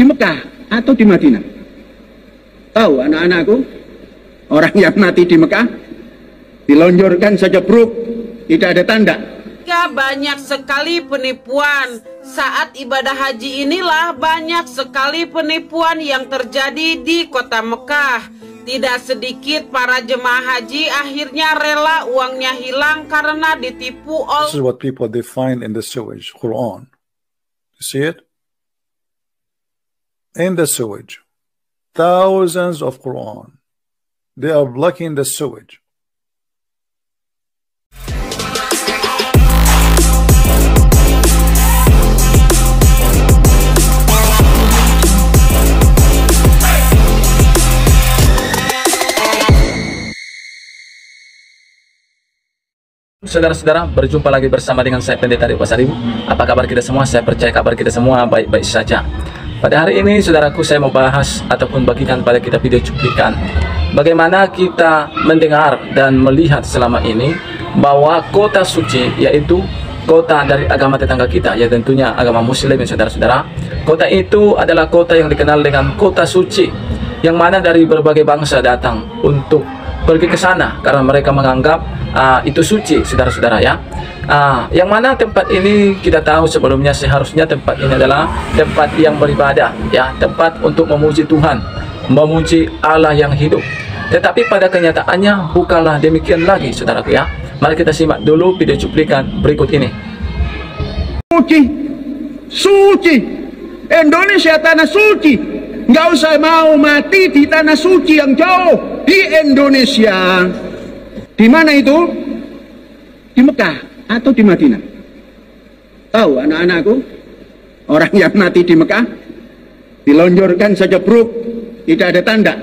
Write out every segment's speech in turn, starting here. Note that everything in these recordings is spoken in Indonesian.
di Mekah atau di Madinah? Tahu anak-anakku, orang yang mati di Mekah dilonjorkan sejebruk, tidak ada tanda. Banyak sekali penipuan saat ibadah haji. Inilah banyak sekali penipuan yang terjadi di kota Mekah. Tidak sedikit para jemaah haji akhirnya rela uangnya hilang karena ditipu oleh. This is what people they find in the sewage, Quran. You see it? In the sewage, thousands of Quran. They are blocking the sewage. Saudara-saudara, berjumpa lagi bersama dengan saya Pendeta Dr. Basari. Apa kabar kita semua? Saya percaya kabar kita semua baik-baik saja. Pada hari ini, saudaraku, saya mau bahas ataupun bagikan pada kita video cuplikan bagaimana kita mendengar dan melihat selama ini bahwa kota suci, yaitu kota dari agama tetangga kita, ya tentunya agama muslim, saudara-saudara. Kota itu adalah kota yang dikenal dengan kota suci, yang mana dari berbagai bangsa datang untuk pergi ke sana karena mereka menganggap itu suci, saudara-saudara, ya. Yang mana tempat ini kita tahu sebelumnya seharusnya tempat ini adalah tempat yang beribadah, ya, tempat untuk memuji Tuhan, memuji Allah yang hidup. Tetapi pada kenyataannya bukanlah demikian lagi, saudaraku, ya. Mari kita simak dulu video cuplikan berikut ini. Suci, suci, Indonesia tanah suci. Nggak usah mau mati di tanah suci yang jauh. Di Indonesia, di mana itu? Di Mekah atau di Madinah? Tahu anak-anakku, orang yang mati di Mekah dilonjorkan sejebruk, tidak ada tanda.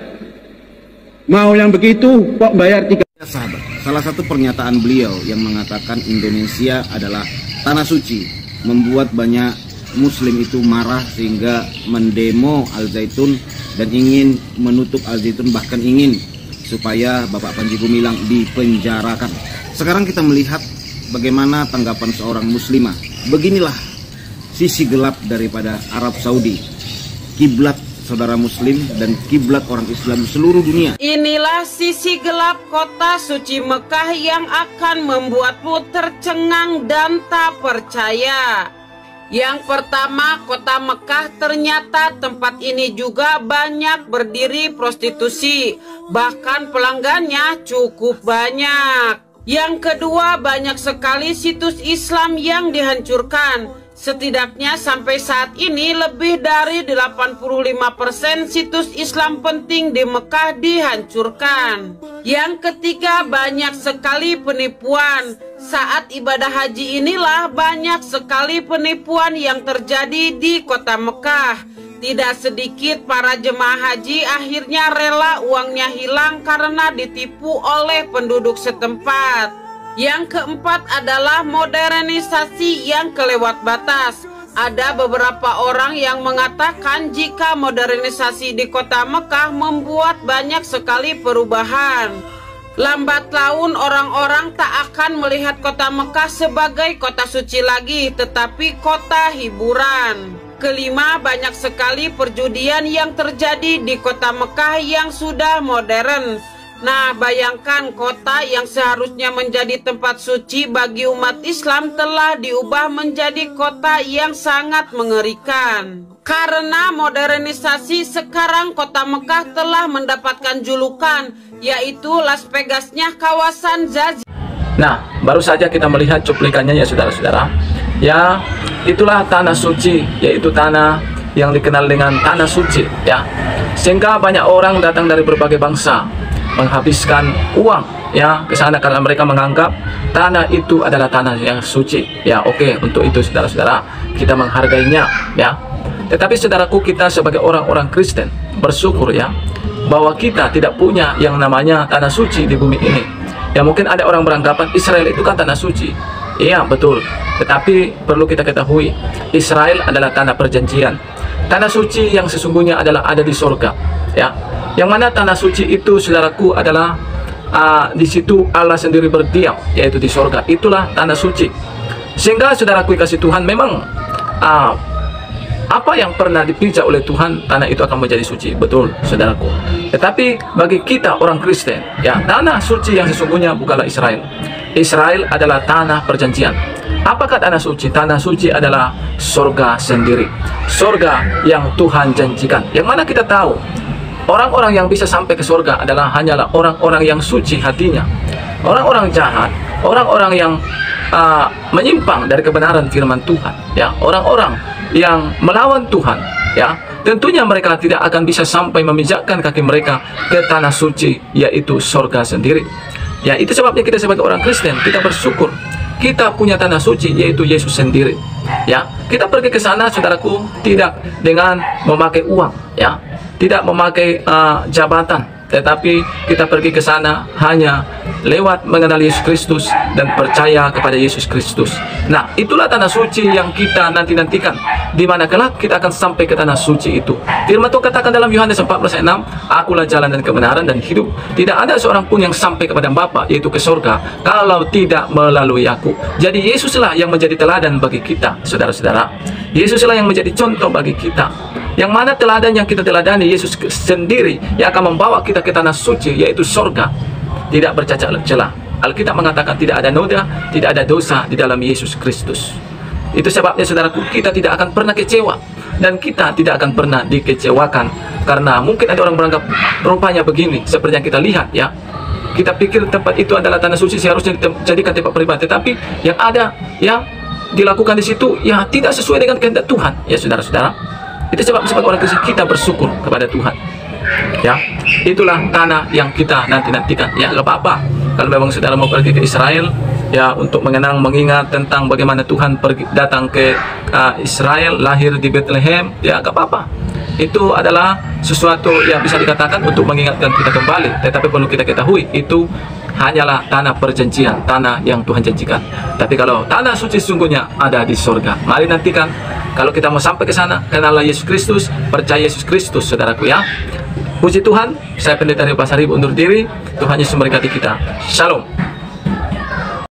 Mau yang begitu kok bayar 3 sahabat. Salah satu pernyataan beliau yang mengatakan Indonesia adalah tanah suci membuat banyak muslim itu marah sehingga mendemo Al-Zaytun dan ingin menutup Al-Zaytun, bahkan ingin supaya Bapak Panji Gumilang dipenjarakan. Sekarang kita melihat bagaimana tanggapan seorang muslimah. Beginilah sisi gelap daripada Arab Saudi, kiblat saudara muslim dan kiblat orang Islam seluruh dunia. Inilah sisi gelap kota suci Mekah yang akan membuatmu tercengang dan tak percaya. Yang pertama, kota Mekah ternyata tempat ini juga banyak berdiri prostitusi, bahkan pelanggannya cukup banyak. Yang kedua, banyak sekali situs Islam yang dihancurkan. Setidaknya sampai saat ini lebih dari 85% situs Islam penting di Mekah dihancurkan. Yang ketiga, banyak sekali penipuan. Saat ibadah haji inilah banyak sekali penipuan yang terjadi di kota Mekah. Tidak sedikit para jemaah haji akhirnya rela uangnya hilang karena ditipu oleh penduduk setempat. Yang keempat adalah modernisasi yang kelewat batas. Ada beberapa orang yang mengatakan jika modernisasi di kota Mekah membuat banyak sekali perubahan. Lambat laun orang-orang tak akan melihat kota Mekah sebagai kota suci lagi, tetapi kota hiburan. Kelima, banyak sekali perjudian yang terjadi di kota Mekah yang sudah modern. Nah, bayangkan kota yang seharusnya menjadi tempat suci bagi umat Islam telah diubah menjadi kota yang sangat mengerikan. Karena modernisasi sekarang kota Mekah telah mendapatkan julukan, yaitu Las Vegasnya kawasan Jazirah. Nah, baru saja kita melihat cuplikannya, ya saudara-saudara. Ya, itulah tanah suci, yaitu tanah yang dikenal dengan tanah suci, ya. Sehingga banyak orang datang dari berbagai bangsa menghabiskan uang, ya, ke sana karena mereka menganggap tanah itu adalah tanah yang suci. Ya, oke, untuk itu saudara-saudara, kita menghargainya, ya. Tetapi saudaraku, kita sebagai orang-orang Kristen bersyukur, ya, bahwa kita tidak punya yang namanya tanah suci di bumi ini. Ya, mungkin ada orang beranggapan Israel itu kan tanah suci. Iya, betul. Tetapi perlu kita ketahui, Israel adalah tanah perjanjian. Tanah suci yang sesungguhnya adalah ada di surga, ya. Yang mana tanah suci itu, saudaraku, adalah di situ Allah sendiri berdiam, yaitu di surga. Itulah tanah suci. Sehingga saudaraku kasih Tuhan, memang Apa yang pernah dipijak oleh Tuhan, tanah itu akan menjadi suci. Betul, saudaraku. Tetapi bagi kita orang Kristen, ya, tanah suci yang sesungguhnya bukanlah Israel. Israel adalah tanah perjanjian. Apakah tanah suci? Tanah suci adalah surga sendiri. Surga yang Tuhan janjikan. Yang mana kita tahu, orang-orang yang bisa sampai ke surga adalah hanyalah orang-orang yang suci hatinya. Orang-orang jahat, orang-orang yang menyimpang dari kebenaran firman Tuhan, ya, orang-orang yang melawan Tuhan, ya, tentunya mereka tidak akan bisa sampai memijakkan kaki mereka ke tanah suci, yaitu surga sendiri. Ya, itu sebabnya kita sebagai orang Kristen, kita bersyukur kita punya tanah suci, yaitu Yesus sendiri. Ya, kita pergi ke sana, saudaraku, tidak dengan memakai uang, ya, tidak memakai jabatan. Tetapi kita pergi ke sana hanya lewat mengenal Yesus Kristus dan percaya kepada Yesus Kristus. Nah, itulah tanah suci yang kita nantikan, di mana kelak kita akan sampai ke tanah suci itu. Firman Tuhan katakan dalam Yohanes 14:6, "Akulah jalan dan kebenaran dan hidup. Tidak ada seorang pun yang sampai kepada Bapa, yaitu ke surga, kalau tidak melalui aku." Jadi Yesuslah yang menjadi teladan bagi kita, saudara-saudara. Yesuslah yang menjadi contoh bagi kita. Yang mana teladan yang kita teladani, Yesus sendiri yang akan membawa kita ke tanah suci, yaitu surga, tidak bercacat celah. Alkitab mengatakan tidak ada noda, tidak ada dosa di dalam Yesus Kristus. Itu sebabnya, saudaraku, kita tidak akan pernah kecewa, dan kita tidak akan pernah dikecewakan. Karena mungkin ada orang beranggap rupanya begini, seperti yang kita lihat, ya. Kita pikir tempat itu adalah tanah suci, seharusnya dijadikan tempat beribadah, tetapi yang ada, ya, dilakukan di situ, ya, tidak sesuai dengan kehendak Tuhan, ya, saudara-saudara. Itu sebab orang Kristen kita bersyukur kepada Tuhan. Ya, itulah tanah yang kita nantikan. Ya, nggak apa-apa kalau memang saudara mau pergi ke Israel, ya, untuk mengenang, mengingat tentang bagaimana Tuhan datang ke Israel, lahir di Bethlehem, ya, nggak apa-apa. Itu adalah sesuatu yang bisa dikatakan untuk mengingatkan kita kembali. Tetapi perlu kita ketahui, itu hanyalah tanah perjanjian, tanah yang Tuhan janjikan. Tapi kalau tanah suci sesungguhnya ada di surga. Mari nantikan, kalau kita mau sampai ke sana, kenallah Yesus Kristus, percaya Yesus Kristus, saudaraku, ya. Puji Tuhan, saya Pendeta Pasaribu undur diri. Tuhan Yesus memberkati kita. Shalom.